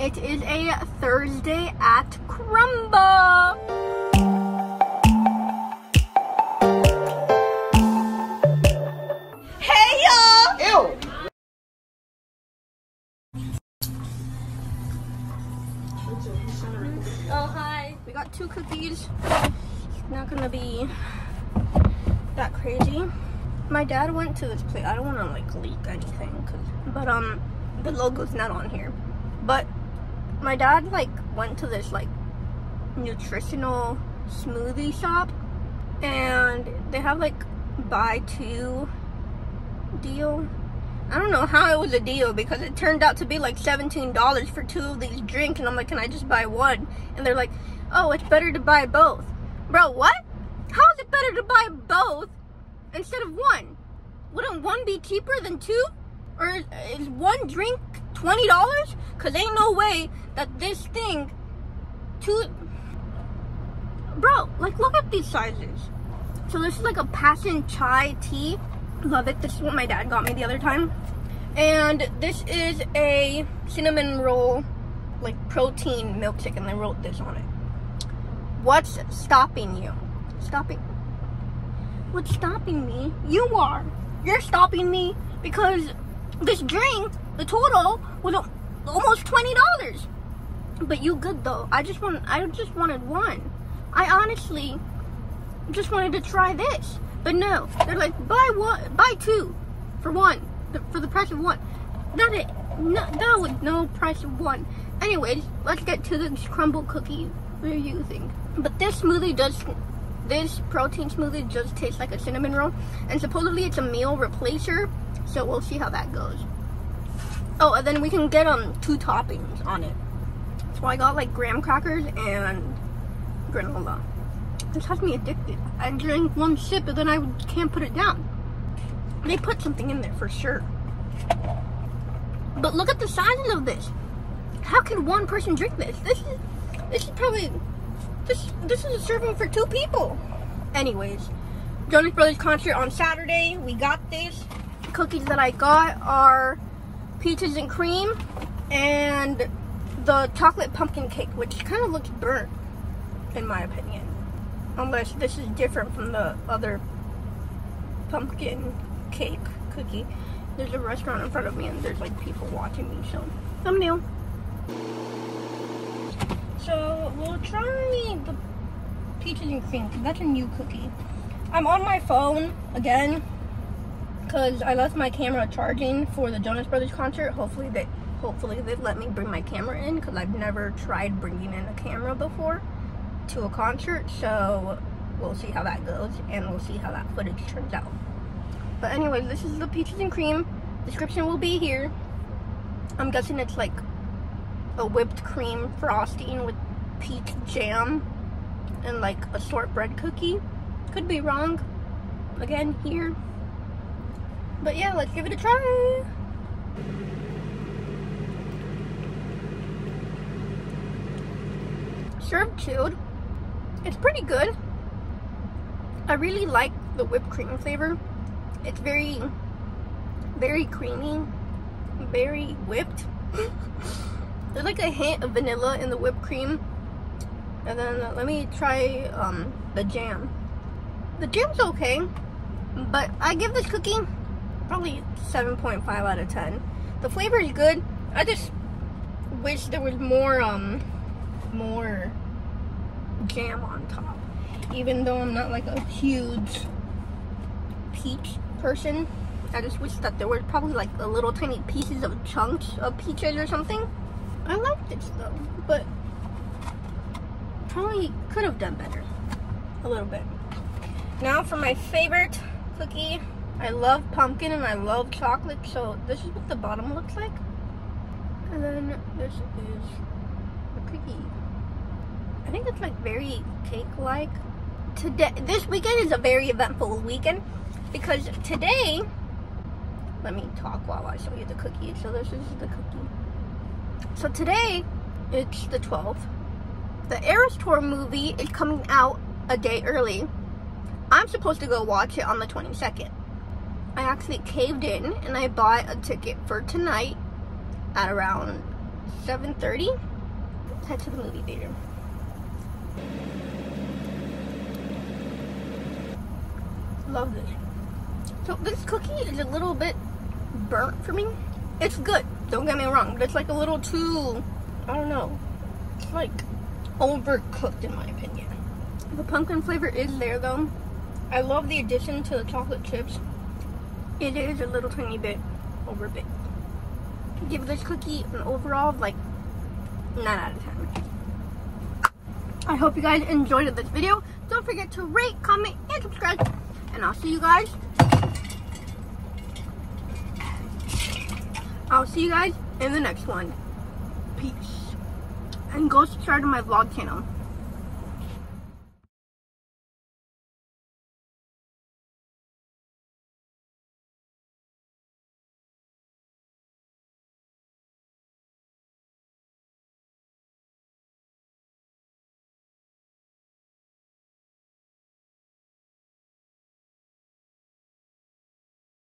It is a Thursday at Crumbl. Hey y'all! Ew! Oh hi. We got 2 cookies. It's not gonna be that crazy. My dad went to his place. I don't wanna like leak anything, but the logo's not on here. But my dad like went to this like nutritional smoothie shop, and they have like buy 2 deal. I don't know how it was a deal because it turned out to be like $17 for 2 of these drinks, and I'm like, can I just buy 1? And they're like, oh, it's better to buy both. Bro, what? How is it better to buy both instead of 1? Wouldn't 1 be cheaper than 2? Or is 1 drink $20? Cause ain't no way that this thing, bro, like look at these sizes. So this is like a passion chai tea. Love it. This is what my dad got me the other time. And this is a cinnamon roll, like protein milkshake, and they wrote this on it. What's stopping you? What's stopping me? You are. You're stopping me because this drink, the total was almost $20. But you good though. I just wanted 1. I honestly just wanted to try this. But no, they're like buy 2 for 1 for the price of 1. Not it. No, with no price of 1. Anyways, let's get to the Crumbl cookie we're using. But this protein smoothie does taste like a cinnamon roll, and supposedly it's a meal replacer. So we'll see how that goes. Oh, and then we can get 2 toppings on it. So I got like graham crackers and granola. This has me addicted. I drank 1 sip and then I can't put it down. They put something in there for sure. But look at the size of this. How can 1 person drink this? This is a serving for 2 people. Anyways, Jonas Brothers concert on Saturday. We got this. Cookies that I got are peaches and cream and the chocolate pumpkin cake, which kind of looks burnt in my opinion, unless this is different from the other pumpkin cake cookie. There's a restaurant in front of me and there's like people watching me, so thumbnail. So we'll try the peaches and cream because that's a new cookie. I'm on my phone again because I left my camera charging for the Jonas Brothers concert. Hopefully they let me bring my camera in because I've never tried bringing in a camera before to a concert. So we'll see how that goes and we'll see how that footage turns out. But anyways, this is the peaches and cream. Description will be here. I'm guessing it's like a whipped cream frosting with peach jam and like a shortbread cookie. Could be wrong. Again, here. But yeah, let's give it a try. Served chilled. It's pretty good. I really like the whipped cream flavor. It's very, very creamy, very whipped. There's like a hint of vanilla in the whipped cream. And then let me try the jam. The jam's okay, but I give this cookie probably 7.5 out of 10. The flavor is good. I just wish there was more jam on top. Even though I'm not like a huge peach person, I just wish that there was probably like a little tiny pieces of chunks of peaches or something. I like this though, but probably could have done better a little bit. Now for my favorite cookie. I love pumpkin and I love chocolate, so this is what the bottom looks like. And then this is the cookie. I think it's like very cake-like. Today, this weekend is a very eventful weekend because today, let me talk while I show you the cookie. So this is the cookie. So today, it's the 12th. The Aerostor movie is coming out a day early. I'm supposed to go watch it on the 22nd. I actually caved in and I bought a ticket for tonight at around 7:30. Let's head to the movie theater. Love this. So this cookie is a little bit burnt for me. It's good, don't get me wrong, but it's like a little too, I don't know, it's like overcooked in my opinion. The pumpkin flavor is there though. I love the addition to the chocolate chips. It is a little tiny bit overbaked. Give this cookie an overall like 9 out of 10. I hope you guys enjoyed this video. Don't forget to rate, comment, and subscribe. And I'll see you guys in the next one. Peace. And go subscribe to my vlog channel.